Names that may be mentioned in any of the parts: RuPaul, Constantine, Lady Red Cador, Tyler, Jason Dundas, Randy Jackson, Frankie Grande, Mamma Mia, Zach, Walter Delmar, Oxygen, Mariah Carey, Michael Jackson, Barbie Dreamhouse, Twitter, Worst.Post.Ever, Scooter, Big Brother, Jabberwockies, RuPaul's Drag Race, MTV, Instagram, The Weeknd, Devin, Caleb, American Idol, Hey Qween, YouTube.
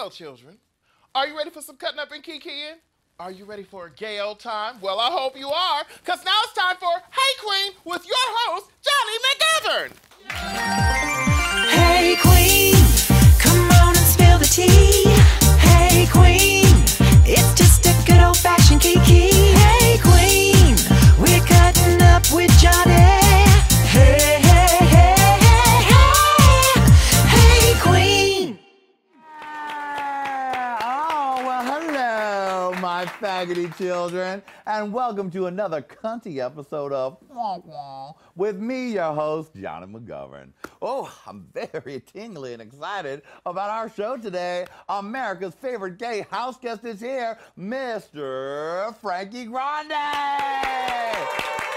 Hello, children. Are you ready for some cutting up and kikiing? Are you ready for a gay old time? Well, I hope you are, because now it's time for Hey Qween with your host, Jonny McGovern. Hey Qween, come on and spill the tea. Hey Qween, it's just a good old-fashioned kiki. Hey Qween, we're cutting up with Jonny. Hey, hey, hey, hey, hey, hey Qween. Oh, well, hello, my faggoty children, and welcome to another cunty episode of Wah Wah with me, your host, Jonny McGovern. Oh, I'm very tingly and excited about our show today. America's favorite gay house guest is here, Mr. Frankie Grande.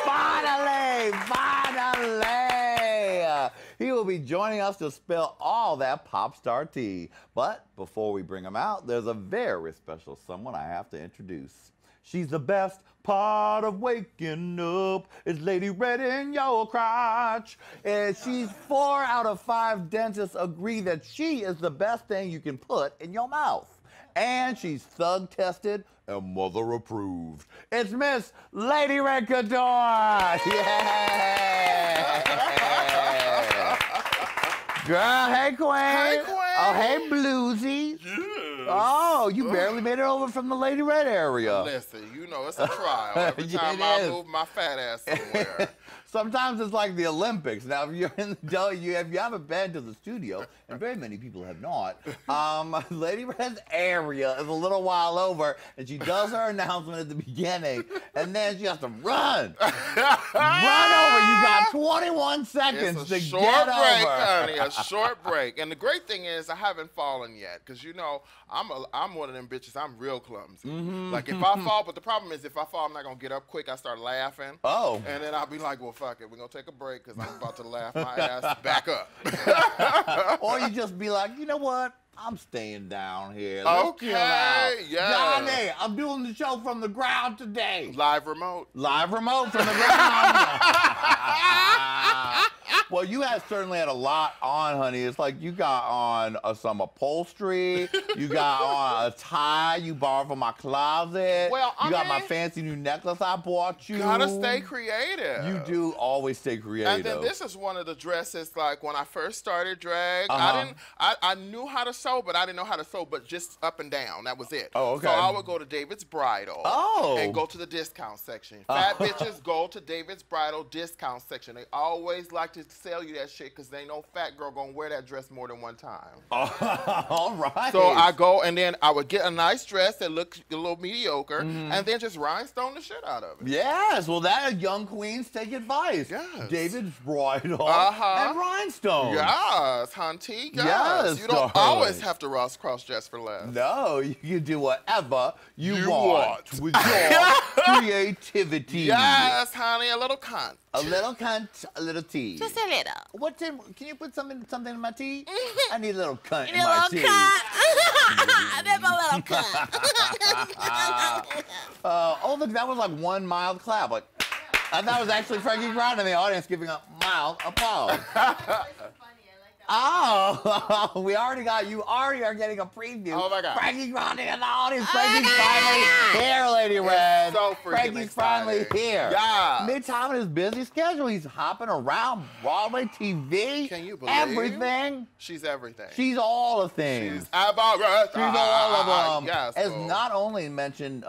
Finally! He will be joining us to spill all that pop star tea. But before we bring him out, there's a very special someone I have to introduce. She's the best part of waking up. It's Lady Red in your crotch. And she's 4 out of 5 dentists agree that she is the best thing you can put in your mouth. And she's thug tested and mother approved. It's Miss Lady Red Cador. Yeah. Girl, hey Qween. Hey Qween. Oh, hey Bluesy. Yeah. Oh, you barely made it over from the Lady Red area. Listen, you know, it's a trial. Every time I move my fat ass somewhere. Sometimes it's like the Olympics. Now, if you're in the deli, if you haven't been to the studio, and very many people have not, Lady Red's area is a little while over, and she does her announcement at the beginning, and then she has to run. Run over. You got 21 seconds to get over. Honey, a short break. And the great thing is I haven't fallen yet, because, you know, I'm one of them bitches. I'm real clumsy. Like, if I fall, but the problem is if I fall, I'm not going to get up quick. I start laughing. Oh. And then I'll be like, well, fuck it. We're going to take a break because I'm about to laugh my ass back up. Or you just be like, you know what? I'm staying down here. Let's chill out. Johnny, I'm doing the show from the ground today. Live remote. Live remote from the ground. Well, you have certainly had a lot on, honey. It's like you got on some upholstery. You got on a tie you borrowed from my closet. Well, I mean, you got my fancy new necklace I bought you. Gotta stay creative. You do always stay creative. And then this is one of the dresses, like when I first started drag, I knew how to sew, but I didn't know how to sew, but just up and down. That was it. Oh, okay. So I would go to David's Bridal and go to the discount section. Fat bitches go to David's Bridal discount section. They always like to sell you that shit because they know fat girl gonna wear that dress more than one time. All right. So I go and then I would get a nice dress that looked a little mediocre and then just rhinestone the shit out of it. Yes. Well, that young queens take advice. Yes. David's Bridal and rhinestone. Yes, hunty. Yes. You don't always have to cross dress for less. No, you can do whatever you want with your creativity. Yes, honey, a little cunt. A little cunt, a little tea. Just a little. Can you put something in my tea? I need a little cunt in my tea. I need a little cunt. Oh, look, that was like one mild clap. Like, I thought it was actually Frankie Grande in the audience giving a mild applause. Oh, we already got, you already are getting a preview. Oh my God. Frankie Grande in the audience. Frankie's finally here, Lady Red. So Frankie's finally here. Yeah. Midtime in his busy schedule. He's hopping around Broadway, TV. Can you believe everything? She's everything. She's all the things. She's all of them. Yes, as not only mentioned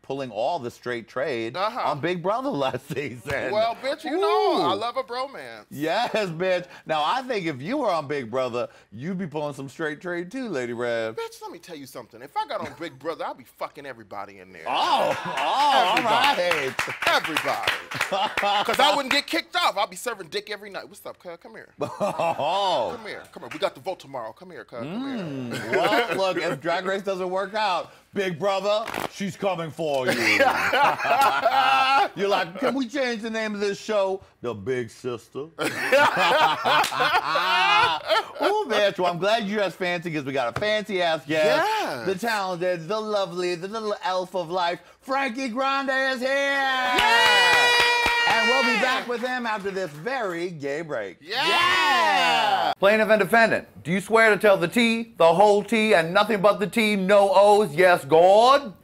pulling all the straight trade on Big Brother last season. Well, bitch, you know, I love a bromance. Yes, bitch. Now, I think if you were on Big Brother, you'd be pulling some straight trade too, Lady Rev. Bitch, let me tell you something. If I got on Big Brother, I'd be fucking everybody in there. Everybody. All right. Everybody. Because I wouldn't get kicked off. I'd be serving dick every night. What's up, cuz? Come here. Come here. Come here. We got the vote tomorrow. Come here, cuz. Come here. Well, look, if Drag Race doesn't work out, Big Brother, she's coming for you. You're like, can we change the name of this show? The Big Sister. Oh, bitch, well, I'm glad you're as fancy because we got a fancy-ass guest. Yes. The talented, the lovely, the little elf of life, Frankie Grande is here. Yay! And we'll be back with him after this very gay break. Yeah! Plaintiff and defendant, do you swear to tell the T, the whole T, and nothing but the T, no O's, yes, God?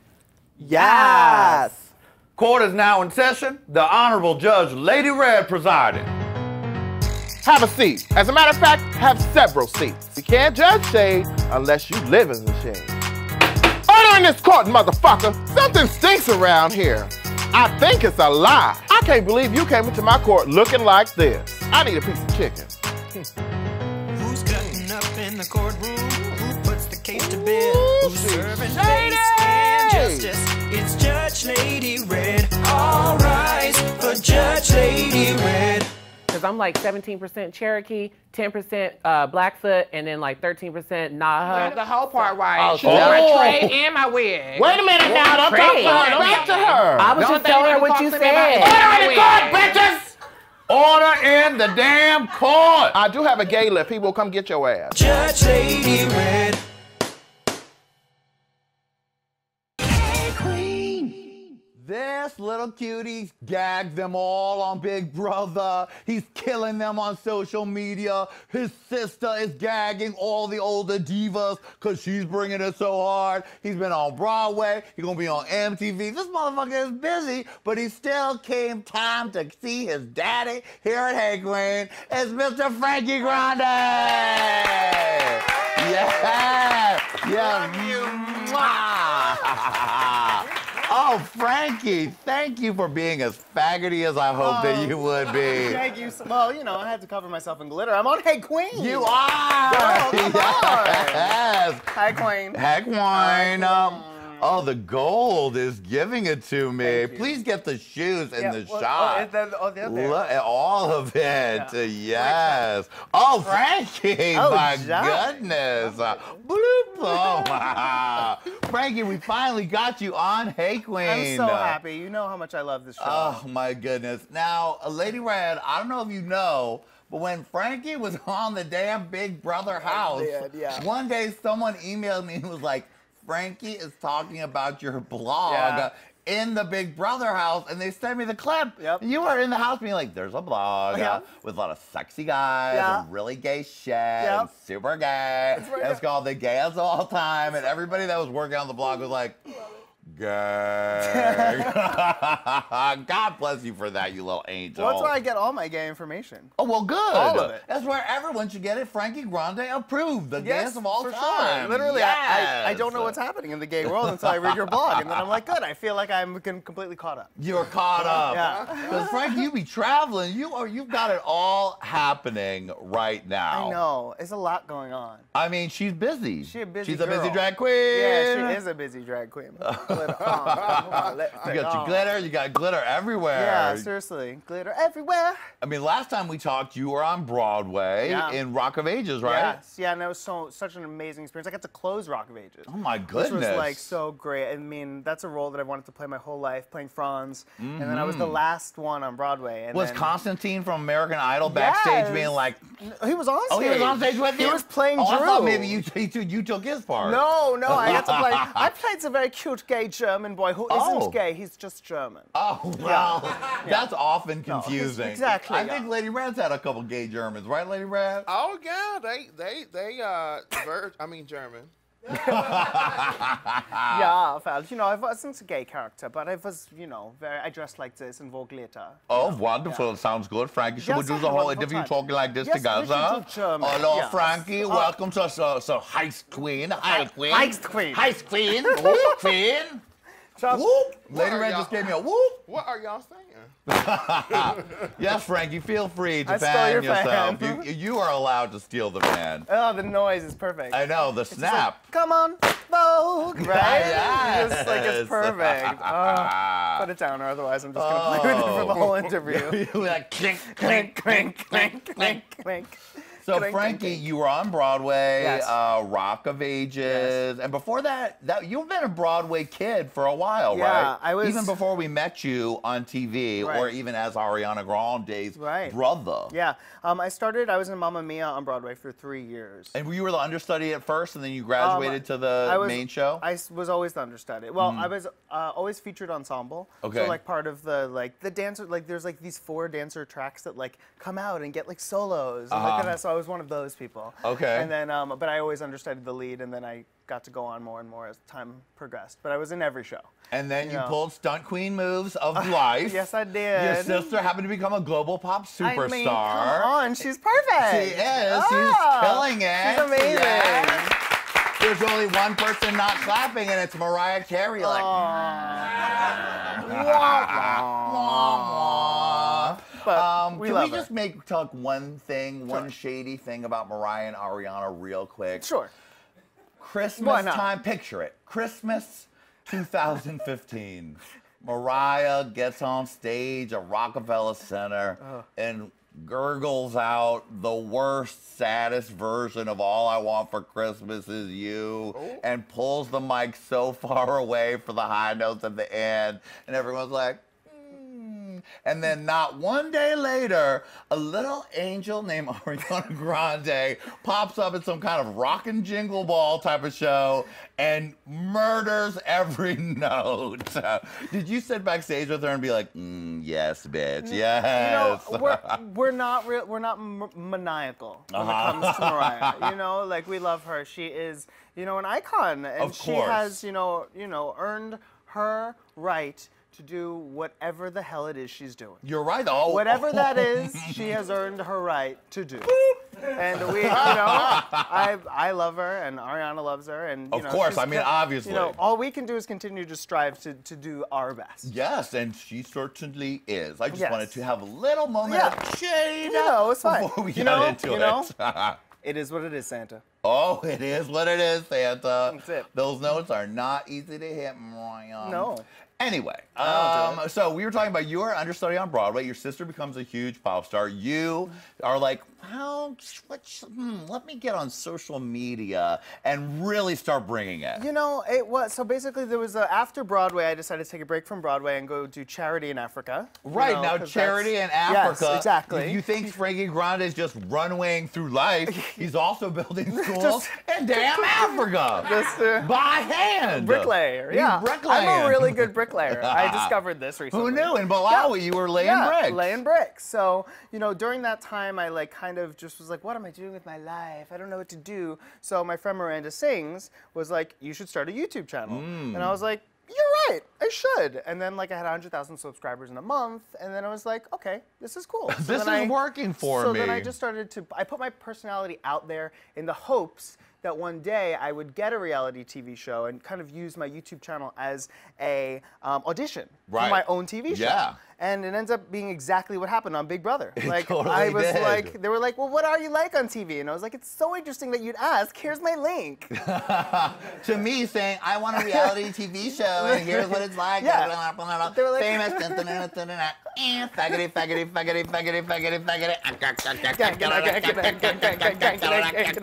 Yes! Court is now in session. The Honorable Judge Lady Red presiding. Have a seat. As a matter of fact, have several seats. You can't judge shade unless you live in the shade. Order in this court, motherfucker. Something stinks around here. I think it's a lie. I can't believe you came into my court looking like this. I need a piece of chicken. Who's cutting up in the courtroom? Who puts the case to bed? Who's serving ladies and justice? It's Judge Lady Red. All rise for Judge Lady Red. Because I'm like 17% Cherokee, 10% Blackfoot, and then like 13% Naha. The whole part white. Oh, my tray and my wig. Wait a minute now. Don't talk to her. Don't talk to her. I was just telling her what you said. Order in the court, bitches! Order in the damn court. I do have a gay lift. He will come get your ass. Judge Lady Red. This little cutie gagged them all on Big Brother. He's killing them on social media. His sister is gagging all the older divas because she's bringing it so hard. He's been on Broadway. He's going to be on MTV. This motherfucker is busy, but he still came time to see his daddy here at Hey Qween. It's Mr. Frankie Grande. Yeah. Yeah. Mwah. Oh, Frankie, thank you for being as faggoty as I hoped that you would be. Thank you. So, well, you know, I had to cover myself in glitter. I'm on Hey Qween. You are. Oh, come on. Hey Qween. Hey Qween. Oh, the gold is giving it to me. Please get the shoes and the shot. Look at all of it. Yeah. Yes. Oh, Frankie, my goodness. Frankie, we finally got you on Hey Qween. I'm so happy. You know how much I love this show. Oh, my goodness. Now, Lady Red, I don't know if you know, but when Frankie was on the damn Big Brother house, one day someone emailed me and was like, Frankie is talking about your blog in the Big Brother house, and they sent me the clip. You were in the house being like, there's a blog with a lot of sexy guys and really gay shit and super gay. It's called The Gayest of All Time, and everybody that was working on the blog was like, God bless you for that, you little angel. Well, that's where I get all my gay information. Oh, well, good. All of it. That's where everyone should get it. Frankie Grande approved. The gayest of all time. Sure. Literally, I don't know what's happening in the gay world until I read your blog. And then I'm like, good. I feel like I'm completely caught up. You're caught up. Because, Frankie, you be traveling. You've got it all happening right now. I know. It's a lot going on. I mean, she's busy. She's a busy drag queen. Yeah, she is a busy drag queen. You got your glitter. You got glitter everywhere. Yeah, seriously, glitter everywhere. I mean, last time we talked, you were on Broadway in Rock of Ages, right? Yes. Yeah, and that was such an amazing experience. I got to close Rock of Ages. Oh my goodness! Which was like so great. I mean, that's a role that I've wanted to play my whole life, playing Franz, and then I was the last one on Broadway. And was Constantine from American Idol backstage being like, he was on stage. Oh, he was on stage with you. He was playing Drew. I thought maybe you took his part. No, no, I had to play. I played some very cute gay German boy who isn't gay, he's just German. Oh, well, that's often confusing. No, exactly. I think Lady Red's had a couple gay Germans, right, Lady Red? Oh, yeah, they German. You know, I wasn't a gay character, but I was, you know, I dressed like this and wore glitter. Oh, wonderful. Yeah. Sounds good. Frankie, should we do the whole interview talking like this to Gaza? Hello, Frankie. Welcome to Heist Qween. Heist Qween. Heist Qween. Heist Qween. Heist Qween. Whoop. Lady Red just gave me a whoop. What are y'all saying? Yes, Frankie, feel free to fan yourself. You are allowed to steal the fan. Oh, the noise is perfect. I know, the snap. Like, come on, Vogue, right? Yes. Just like it's perfect. Put it down, or otherwise I'm just gonna play with it for the whole interview. Like clink, clink, clink, clink, clink, clink. So Frankie, you were on Broadway, yes. Rock of Ages, yes. and before that you've been a Broadway kid for a while, right? I was even before we met you on TV, right. or even as Ariana Grande's right. brother. Yeah, I was in Mamma Mia on Broadway for 3 years. And you were the understudy at first, and then you graduated to the main show. I was always the understudy. Well, I was always featured ensemble. Okay. So like part of the dancer, there's these 4 dancer tracks that come out and get solos. And so I was one of those people. Okay. And then, but I always understudied the lead, and then I got to go on more and more as time progressed. But I was in every show. And then you pulled stunt queen moves of life. Yes, I did. Your sister happened to become a global pop superstar. I mean, come on, she's perfect. She is. Oh, she's killing it. She's amazing. Yes. There's only one person not clapping, and it's Mariah Carey. Like. Can we just talk one thing, one shady thing about Mariah and Ariana real quick? Sure. Christmas time, picture it. Christmas 2015. Mariah gets on stage at Rockefeller Center and gurgles out the worst, saddest version of All I Want for Christmas Is You, and pulls the mic so far away for the high notes at the end, and everyone's like, and then not one day later, a little angel named Ariana Grande pops up in some kind of rockin' jingle ball type of show and murders every note. Did you sit backstage with her and be like, yes, bitch, yes? You know, we're not maniacal when it comes to Mariah. You know, we love her. She is, an icon, and she has, earned her right to do whatever the hell it is she's doing. You're right. Oh. Whatever that is, she has earned her right to do. And we, I love her, and Ariana loves her, and of course, I mean, obviously. All we can do is continue to strive to do our best. Yes, and she certainly is. I just wanted to have a little moment of shade before we got into it. It is what it is, Santa. Oh, it is what it is, Santa. That's it. Those notes are not easy to hit, Mariah. No. Anyway, so we were talking about your understudy on Broadway. Your sister becomes a huge pop star. You are like, let me get on social media and really start bringing it. It was, so basically there was after Broadway, I decided to take a break from Broadway and go do charity in Africa. Right, now charity in Africa. Yes, exactly. You think Frankie Grande is just runwaying through life. He's also building schools in damn Africa. By hand. Bricklayer, yeah. I'm a really good bricklayer. I discovered this recently. Who knew? In Bulawayo, you were laying bricks. Laying bricks. So, during that time, I kind of just was like, what am I doing with my life? I don't know what to do. So my friend Miranda Sings was like, you should start a YouTube channel. And I was like, you're right, I should. And then I had 100,000 subscribers in a month, and then I was like, okay, this is cool. So this is working for me. So then I just started to, I put my personality out there in the hopes that one day I would get a reality TV show and kind of use my YouTube channel as a audition for my own TV show. Yeah. And it ends up being exactly what happened on Big Brother. They were like, well, what are you like on TV? And I was like, it's so interesting that you'd ask. Here's my link. To me saying, I want a reality TV show, and here's what it's like. They were like, famous. Faggity, faggity, faggity, faggity, faggity,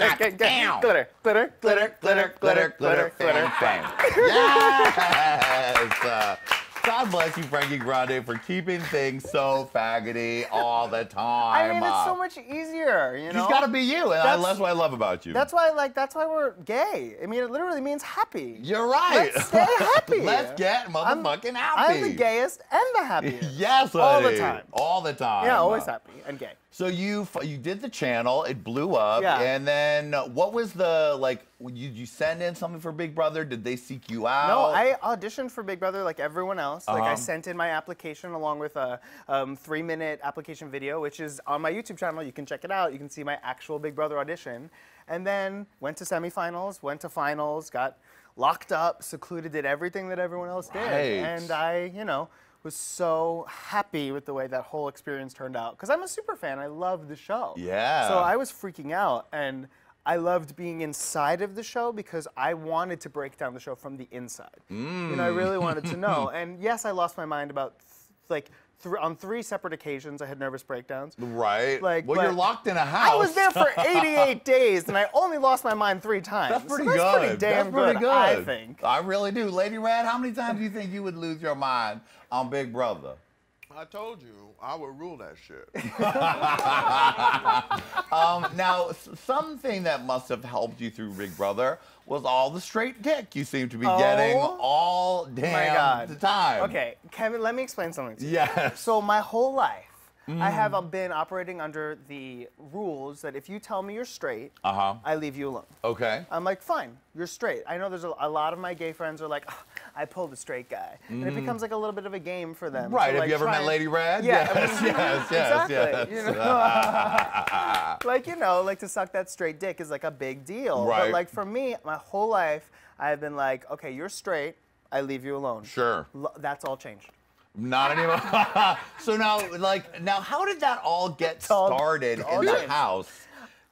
faggity. Glitter, glitter, glitter, glitter, glitter, glitter, glitter, fame. Yes! God bless you, Frankie Grande, for keeping things so faggoty all the time. I mean, it's so much easier, you know? You've got to be you, and that's what I love about you. That's why, that's why we're gay. I mean, it literally means happy. You're right. Let's stay happy. Let's get motherfucking happy. I'm the gayest and the happiest. Yes, lady. All the time. All the time. Yeah, always happy and gay. So you did the channel, it blew up, and then what was the, did you send in something for Big Brother? Did they seek you out? No, I auditioned for Big Brother like everyone else. I sent in my application along with a 3-minute application video, which is on my YouTube channel. You can check it out. You can see my actual Big Brother audition. And then went to semifinals, went to finals, got locked up, secluded, did everything that everyone else did. And I, was so happy with the way that whole experience turned out. Because I'm a super fan. I love the show. Yeah. So I was freaking out, and I loved being inside of the show because I wanted to break down the show from the inside. I really wanted to know. And yes, I lost my mind about on three separate occasions, I had nervous breakdowns. Right. Like, well, you're locked in a house. I was there for 88 days, and I only lost my mind 3 times. That's pretty good. That's pretty damn good, I think. I really do. Lady Red, how many times do you think you would lose your mind on Big Brother? I told you, I would rule that shit. Now, something that must have helped you through Big Brother was all the straight dick you seem to be getting all damn the time. Okay, Kevin, let me explain something to you. Yes. So my whole life, I have been operating under the rules that if you tell me you're straight, I leave you alone. Okay. I'm like, fine, you're straight. I know there's a lot of my gay friends are like, oh, I pulled a straight guy. And it becomes like a little bit of a game for them. Right, have like, you ever met Lady Red? Yeah. Yes, yes, yes, exactly. Yes. You know? Like, you know, like to suck that straight dick is like a big deal. Right. But like for me, my whole life, I've been like, okay, you're straight, I leave you alone. Sure. That's all changed. Not anymore. So now, like, now how did that all get started in the house?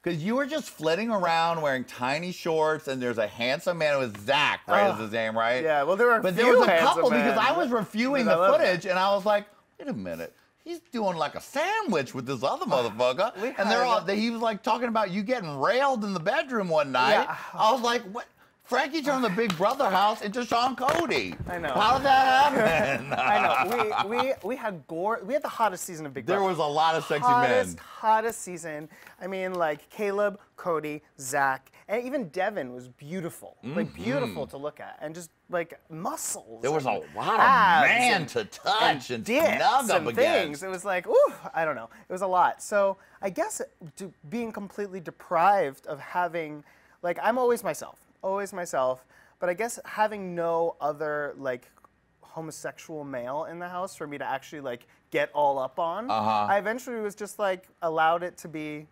Because you were just flitting around wearing tiny shorts, and there's a handsome man. It was Zach, right? Is his name, right? Yeah. Well, there were. But there was a couple because I was reviewing the footage, and I was like, wait a minute. He's doing like a sandwich with this other motherfucker, and they're all. He was like talking about you getting railed in the bedroom one night. Yeah. I was like, what? Frankie turned the Big Brother house into Sean Cody. I know. How did that happen? I know. We had the hottest season of Big Brother. There was a lot of sexy men. Hottest season. I mean, like Caleb, Cody, Zach, and even Devin was beautiful. Like beautiful to look at, and just like muscles. There was a lot of man to touch and snuggle up against. Things. It was like, ooh, I don't know. It was a lot. So I guess being completely deprived of having, like, I'm always myself. But I guess having no other like homosexual male in the house for me to actually like get all up on, I eventually was just like allowed it to be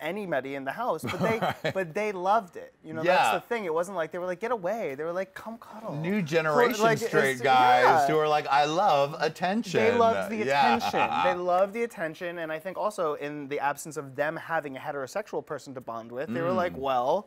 anybody in the house, but they but they loved it. You know, that's the thing. It wasn't like they were like get away. They were like come cuddle. New generation straight guys who are like I love attention. They loved the attention. They loved the attention, and I think also in the absence of them having a heterosexual person to bond with, they were like well.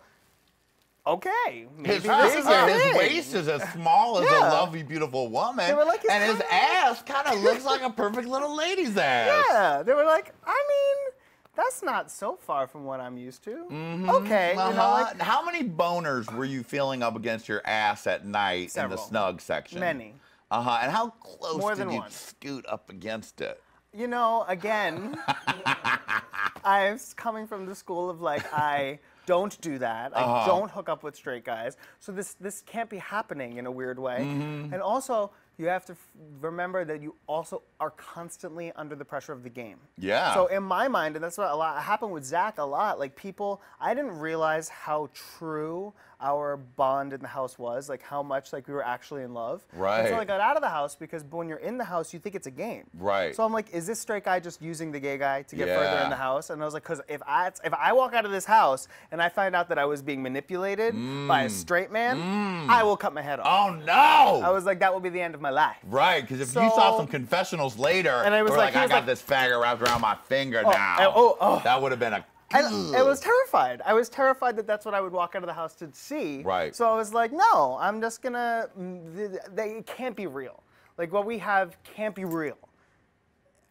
Okay. His waist is as small as a lovely, beautiful woman. They were like, and his ass kind of looks like a perfect little lady's ass. Yeah. They were like, I mean, that's not so far from what I'm used to. Okay. You know, like, how many boners were you feeling up against your ass at night in the snug section? Many. And how close did you scoot up against it? You know, again, I'm coming from the school of like, I don't do that. I don't hook up with straight guys. So this can't be happening in a weird way. And also, you have to remember that you also are constantly under the pressure of the game. Yeah. So in my mind, and that's what happened with Zach a lot, like people, I didn't realize how true our bond in the house was, like how much like we were actually in love. Right. And so I got out of the house because when you're in the house, you think it's a game. Right. So I'm like, is this straight guy just using the gay guy to get further in the house? And I was like, because if I walk out of this house and I find out that I was being manipulated by a straight man, I will cut my head off. Oh no! I was like, that will be the end of my life. Right, because if you saw some confessionals later, and I was like, I got this faggot wrapped around my finger now. That would have been a. I was terrified. I was terrified that that's what I would walk out of the house to see. Right. So I was like, no, I'm just gonna. It can't be real. Like what we have can't be real.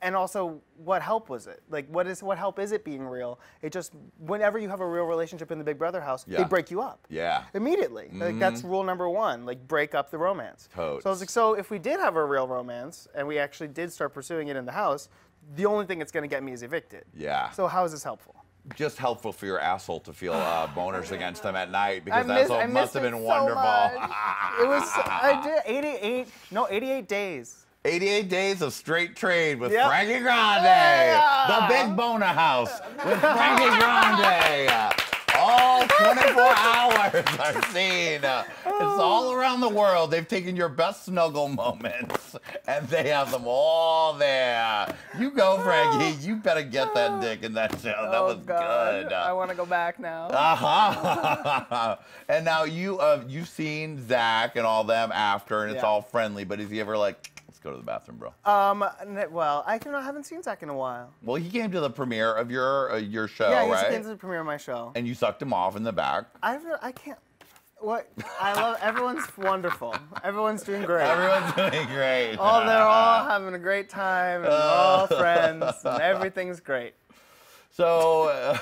And also, what help was it? Like, what help is it being real? It just, whenever you have a real relationship in the Big Brother house, they break you up. Yeah. Immediately. Like, that's rule number one, like, break up the romance. Totes. So I was like, so if we did have a real romance, and we actually did start pursuing it in the house, the only thing that's gonna get me is evicted. Yeah. So how is this helpful? Just helpful for your asshole to feel boners against them at night because that must have been wonderful. It was, I did 88 days. 88 days of straight trade with Frankie Grande, the Big Boner House with Frankie Grande. All 24 hours are seen. It's all around the world. They've taken your best snuggle moments and they have them all there. You go, Frankie. You better get that dick in that show. That was good. I want to go back now. And now you've seen Zach and all them after, and it's all friendly. But is he ever like? Go to the bathroom, bro. Well, I haven't seen Zach in a while. Well, he came to the premiere of your show, right? Yeah, he came to the premiere of my show. And you sucked him off in the back. I can't. What? I love, everyone's wonderful. Everyone's doing great. Everyone's doing great. Oh, they're all having a great time, and we're all friends, and everything's great. So,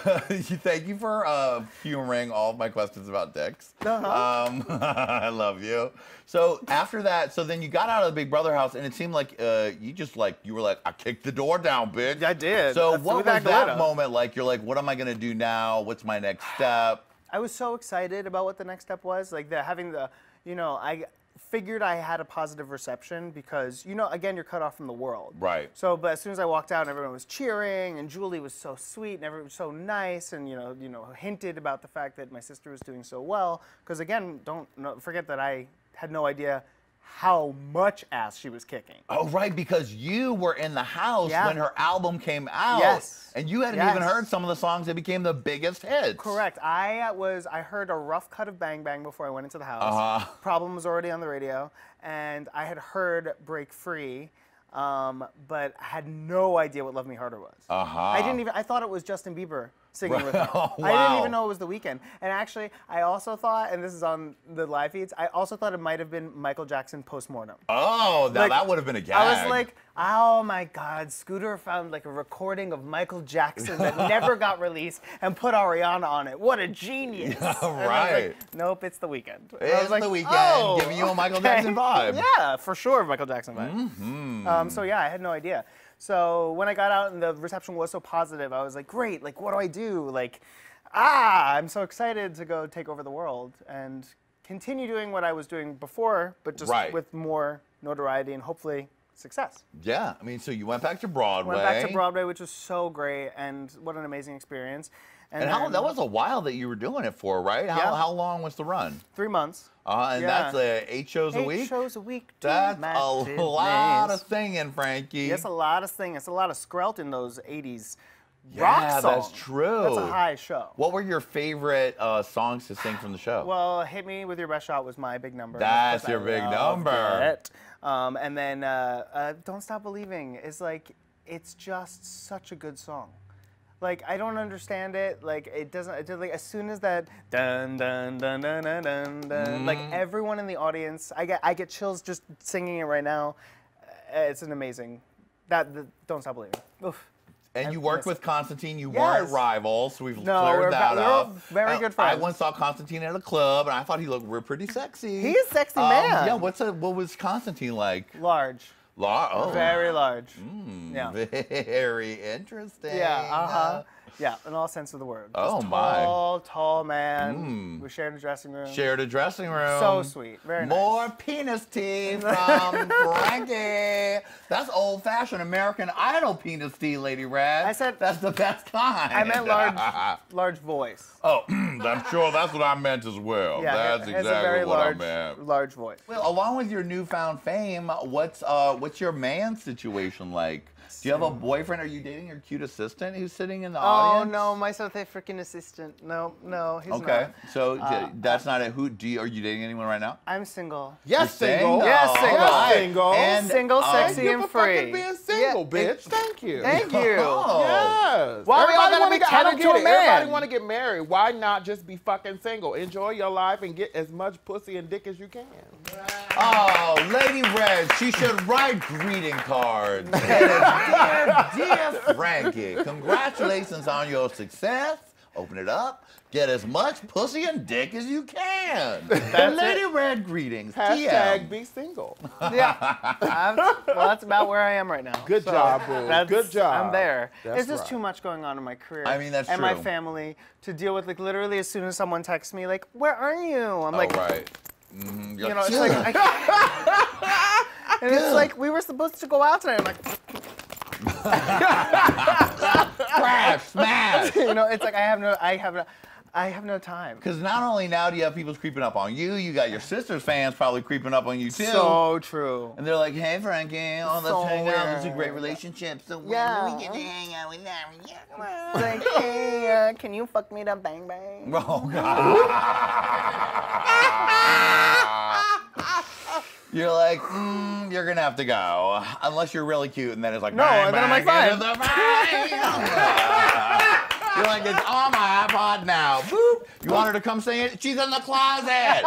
thank you for humoring all of my questions about dicks. I love you. So, after that, so then you got out of the Big Brother house, and it seemed like you just, like, you were like, I kicked the door down, bitch. I did. So, what was that moment like? You're like, what am I going to do now? What's my next step? I was so excited about what the next step was. Like, having the, you know, I figured I had a positive reception because, you know, again, you're cut off from the world. Right. So, but as soon as I walked out, everyone was cheering, and Julie was so sweet, and everyone was so nice, and, you know, hinted about the fact that my sister was doing so well. Because, again, don't forget that I had no idea how much ass she was kicking. Oh, right, because you were in the house when her album came out. Yes. And you hadn't even heard some of the songs that became the biggest hits. Correct. I heard a rough cut of Bang Bang before I went into the house. Problem was already on the radio. And I had heard Break Free, but I had no idea what Love Me Harder was. I thought it was Justin Bieber singing with her. Oh, wow. I didn't even know it was The Weeknd. And actually, I also thought, and this is on the live feeds, I also thought it might have been Michael Jackson Postmortem. Oh, now like, that would have been a gag. I was like, oh my God, Scooter found like a recording of Michael Jackson that never got released and put Ariana on it. What a genius. Yeah, right. I was like, nope, it's The Weeknd. It's like, The Weeknd giving you a Michael Jackson vibe. Yeah, for sure, Michael Jackson vibe. So yeah, I had no idea. So when I got out and the reception was so positive, I was like, great, like, what do I do? Like, I'm so excited to go take over the world and continue doing what I was doing before, but just with more notoriety and hopefully success. Yeah, I mean, so you went back to Broadway. Went back to Broadway, which was so great, and what an amazing experience. And how, that was a while that you were doing it for, right? How long was the run? 3 months. And that's 8 shows a week? 8 shows a week. That's a lot of singing, Frankie. Yes, a lot of singing. It's a lot of skrelt in those 80s rock songs. Yeah, that's true. That's a high show. What were your favorite songs to sing from the show? Well, Hit Me With Your Best Shot was my big number. That's your big number. And then Don't Stop Believing is like, it's just such a good song. Like, I don't understand it. Like, it doesn't, as soon as that dun dun dun dun dun dun, like everyone in the audience, I get chills just singing it right now. It's an amazing, Don't Stop Believing. Oof. And you worked with Constantine. You weren't rivals. So we've cleared that up. Very good friends. I once saw Constantine at a club, and I thought he looked pretty sexy. He's a sexy man. Yeah. What was Constantine like? Large. Very large. Yeah. Very interesting. Yeah. Yeah, in all sense of the word. Oh, my. Tall, tall man. We shared a dressing room. Shared a dressing room. So sweet. Very nice. More penis tea from Frankie. That's old-fashioned American Idol penis tea, Lady Red. I said that's the best kind. I meant large voice. Oh, I'm sure that's what I meant as well. Yeah, that's exactly what I meant. Large voice. Well, along with your newfound fame, what's your man situation like? Do you have a boyfriend? Are you dating your cute assistant who's sitting in the audience? Oh, no, my South African assistant. No, he's not. Okay, so that's not it. Are you dating anyone right now? I'm single. Yes, single. Yes, single. Yes, single. And single, sexy, and free. Being single, bitch. Thank you. Thank you. Oh. Yes. Why everybody want to get married? Everybody want to get married. Why not just be fucking single? Enjoy your life and get as much pussy and dick as you can. Oh, Lady Red, she should write greeting cards. Dear Frankie, congratulations on your success. Open it up. Get as much pussy and dick as you can. That's Lady Red greetings. # be single. Yeah. Well, that's about where I am right now. Good job, boo. Good job. I'm there. There's just too much going on in my career. I mean, that's true. And my family to deal with. Like, literally, as soon as someone texts me, like, where are you? I'm like, you know, it's like, I can't. And it's like, we were supposed to go out tonight. I'm like, crash, smash. You know, it's like I have no time. Because not only now do you have people creeping up on you, you got your sister's fans probably creeping up on you too. So true. And they're like, hey, Frankie, let's hang out. It's a great relationship. So we can hang out with that. Yeah. Like, hey, can you fuck me to Bang Bang? Oh, God. You're like, you're gonna have to go. Unless you're really cute, and then it's like, no, and then I'm like, fine. You're like, it's on my iPod now. Boop. You want her to come sing it? She's in the closet. She's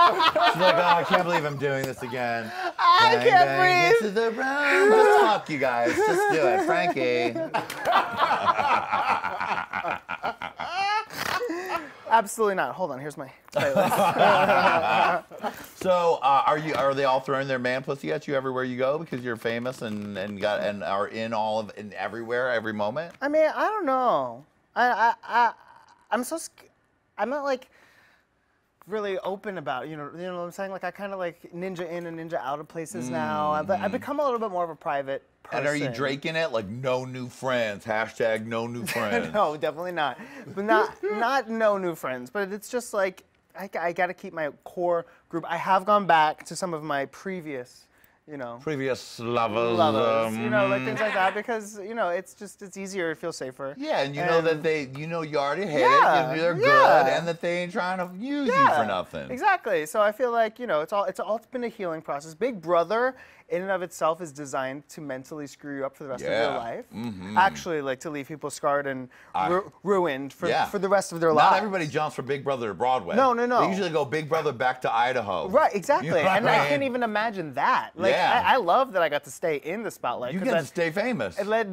like, oh, I can't believe I'm doing this again. I bang, can't bang, breathe. Into the room. Just talk, you guys. Just do it, Frankie. Absolutely not. Hold on. Here's my playlist. So, are they all throwing their man pussy at you everywhere you go because you're famous and are in all of everywhere every moment? I mean, I don't know. I'm not like really open about it, you know what I'm saying? Like I kind of like ninja in and ninja out of places now. I've become a little bit more of a private person. And are you draking it like no new friends? Hashtag no new friends. No, definitely not. But not no new friends. But it's just like I got to keep my core group. I have gone back to some of my previous. Previous lovers, like things like that, because it's just easier, it feels safer. Yeah, and you know that they, you already hate it, they're good, and that they ain't trying to use you for nothing. Exactly. So I feel like it's all been a healing process. Big Brother, in and of itself, is designed to mentally screw you up for the rest of your life. Actually, like to leave people scarred and ruined for the rest of their lives. Not everybody jumps from Big Brother to Broadway. No, no, no. They usually go Big Brother back to Idaho. Right. Exactly. I can't even imagine that. Like, yeah. I love that I got to stay in the spotlight. You get to stay famous. It at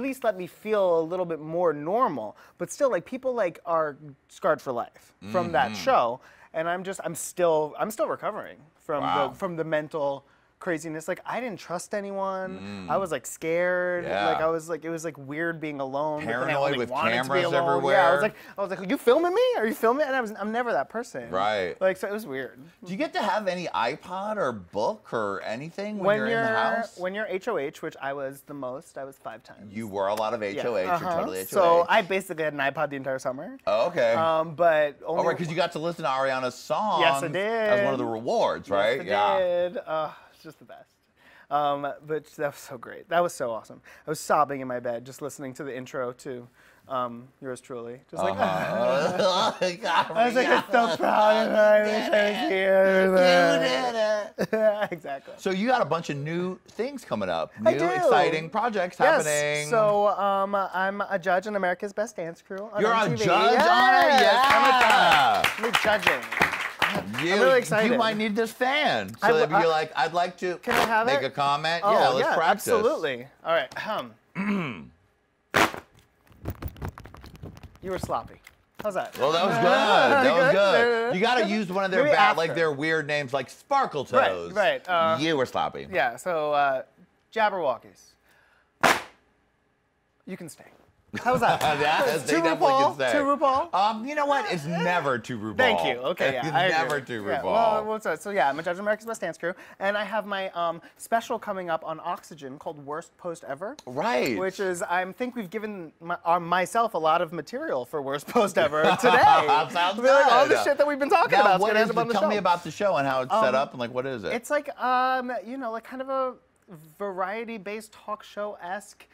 least let me feel a little bit more normal. But still, like people like are scarred for life from that show, and I'm still recovering from the mental craziness. Like I didn't trust anyone. I was like scared. Yeah. Like I was like it was like weird being alone. Paranoid with cameras everywhere. Yeah, I was like, are you filming me? Are you filming? And I'm never that person. Right. Like so it was weird. Do you get to have any iPod or book or anything when you're in the house? When you're HOH, which I was the most, I was 5 times. You were a lot of HOH. Yeah. You're totally HOH. So I basically had an iPod the entire summer. Oh, okay. But only right, because you got to listen to Ariana's song. Yes, I did. As one of the rewards, right? Yes, I did. Just the best. But that was so great. That was so awesome. I was sobbing in my bed just listening to the intro to yours truly. Just like, I was like, I'm so proud of I wish I was here. You did it. Exactly. So you got a bunch of new things coming up. New exciting projects happening. So I'm a judge on America's Best Dance Crew. You're MTV. A judge on it? Yeah. I'm a judge. I'm judging. I'm really excited. You might need this fan. So if you're like, I'd like to make a comment. Oh, yeah, let's practice. Absolutely. All right. You were sloppy. How's that? Well, that was good. That was good. You got to use one of their their weird names, like Sparkle Toes. Right, right. You were sloppy. Yeah, so Jabberwockies. You can stay. How's that? They definitely can say. To RuPaul? You know what? It's never to RuPaul. Thank you. Okay, yeah, I never agree. To RuPaul. Yeah, well, so yeah, I'm a judge of America's Best Dance Crew, and I have my special coming up on Oxygen called Worst.Post.Ever. Right. Which is, I think we've given myself a lot of material for Worst.Post.Ever today. Sounds good. Like, all the shit that we've been talking about. What is it? Tell me about the show and how it's set up and like what is it? It's like like kind of a variety-based talk show-esque.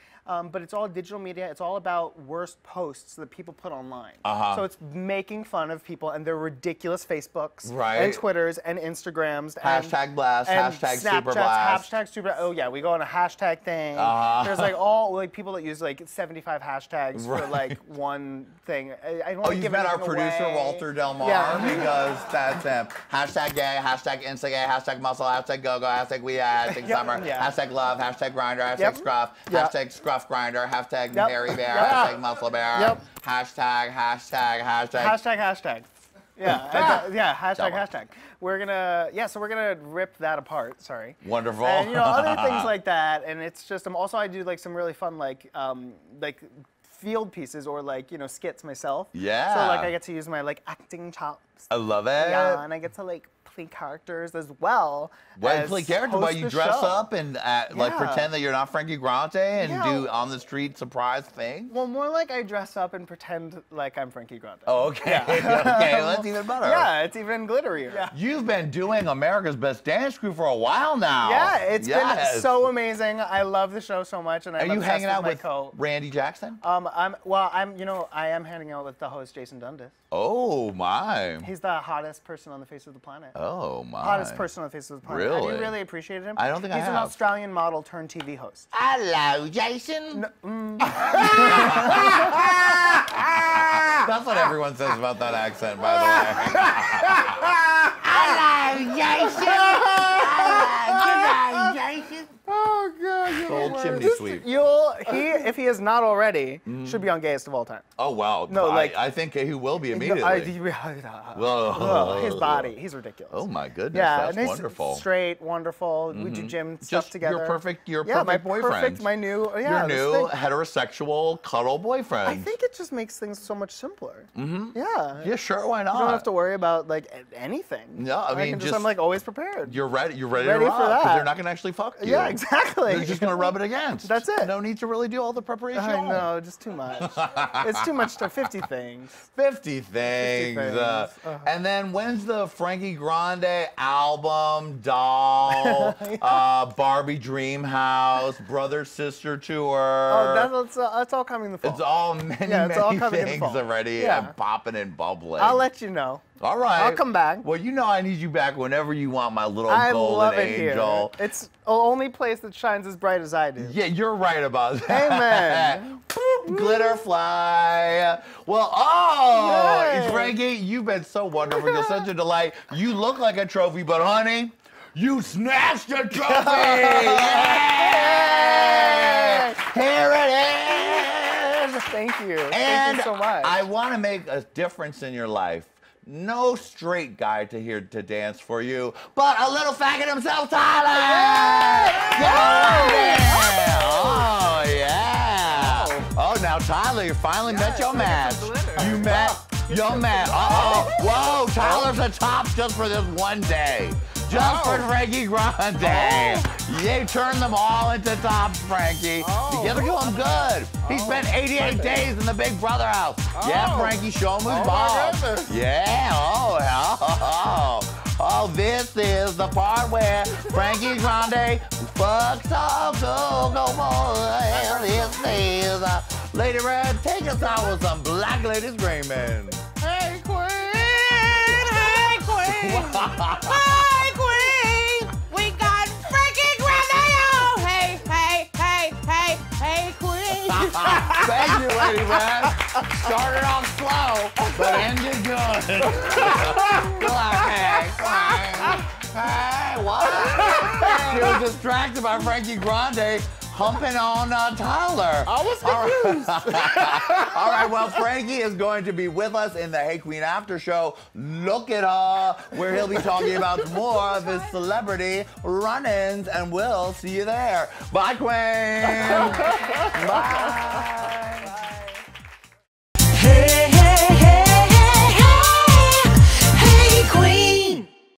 But it's all digital media. It's all about worst posts that people put online. So it's making fun of people and their ridiculous Facebooks and Twitters and Instagrams. Hashtag blast, and hashtag Snapchats, super blast. Hashtag super, oh yeah, we go on a hashtag thing. There's like all like people that use like 75 hashtags for like one thing. I don't you've met our producer, Walter Delmar, because that's him. Hashtag gay, hashtag insta gay, hashtag muscle, hashtag go-go, hashtag we, hashtag summer, hashtag love, hashtag grinder, hashtag scruff, hashtag scruff. Grinder, hashtag Mary Bear, hashtag Muffler Bear, hashtag, hashtag, hashtag. Hashtag, hashtag. Yeah, yeah, hashtag, hashtag. We're gonna, yeah, so we're gonna rip that apart, sorry. Wonderful. And, other things like that, and it's just, also I do, like, some really fun, like field pieces or, like, skits myself. Yeah. So, like, I get to use my, like, acting chops. I love it. Yeah, and I get to, like, play characters as well. Well, play characters, but you dress up and like pretend that you're not Frankie Grande and do on the street surprise things. Well, more like I dress up and pretend like I'm Frankie Grande. Oh, okay. Yeah. Okay, well, that's even better. Yeah, it's even glitterier. Yeah. You've been doing America's Best Dance Crew for a while now. Yeah, it's been so amazing. I love the show so much, and I love you hanging out with Randy Jackson? I am hanging out with the host Jason Dundas. Oh my! He's the hottest person on the face of the planet. Oh my! Hottest person on the face of the planet. Really? I do really appreciate him. I don't think I have. He's an Australian model turned TV host. Hello, Jason. No, That's what everyone says about that accent, by the way. I love Jason. I love Jason. Oh, God. You're the old chimney sweep. If he is not already, should be on Gayest of All Time. Oh, wow. No, I think he will be immediately. His body. He's ridiculous. Oh, my goodness. Yeah, that's wonderful. Straight, wonderful. We do gym stuff together. Your perfect boyfriend. Perfect, my new, your new heterosexual cuddle boyfriend. I think it just makes things so much simpler. Yeah. Yeah, sure, why not? You don't have to worry about, anything. Yeah, I mean, I'm, always prepared. You're ready to rock. Because they're not going to actually fuck you. Yeah, exactly. They're just going to rub it against. That's it. No need to really do all the preparation. I know, just too much. It's too much to 50 things. 50 things. 50 things. And then when's the Frankie Grande album, doll, Barbie Dreamhouse, brother sister tour? Oh, that's all coming in the fall. It's all many things already and popping and bubbling. I'll let you know. All right. I'll come back. Well, you know I need you back whenever you want, my little golden angel. Here. It's the only place that shines as bright as I do. Yeah, you're right about that. Amen. Glitter fly. Well, Frankie, you've been so wonderful. You're such a delight. You look like a trophy, but honey, you snatched a trophy. Yeah. Here it is. Thank you. Thank you so much. I want to make a difference in your life. No straight guy to dance for you, but a little faggot himself, Tyler! Yeah! Yeah! Oh, yeah! Oh, now, Tyler, you finally met your match. You met your match. Uh-oh. Whoa, Tyler's a top just for this one day. Just for Frankie Grande. They turned them all into tops, Frankie. You give it to him good. He spent 88 days in the Big Brother house. Yeah, Frankie, show him his balls. Yeah, this is the part where Frankie Grande fucks up no more. This is Lady Red, take us out with some black ladies screaming. Hey, Queen, hey, Queen. Thank you, Lady Red. Started off slow, but ended good. Hey, what? She was distracted by Frankie Grande humping on Tyler. I was confused. All right, well, Frankie is going to be with us in the Hey Qween After Show. Look at her, where he'll be talking about more of his celebrity run-ins, and we'll see you there. Bye, Queen. Bye.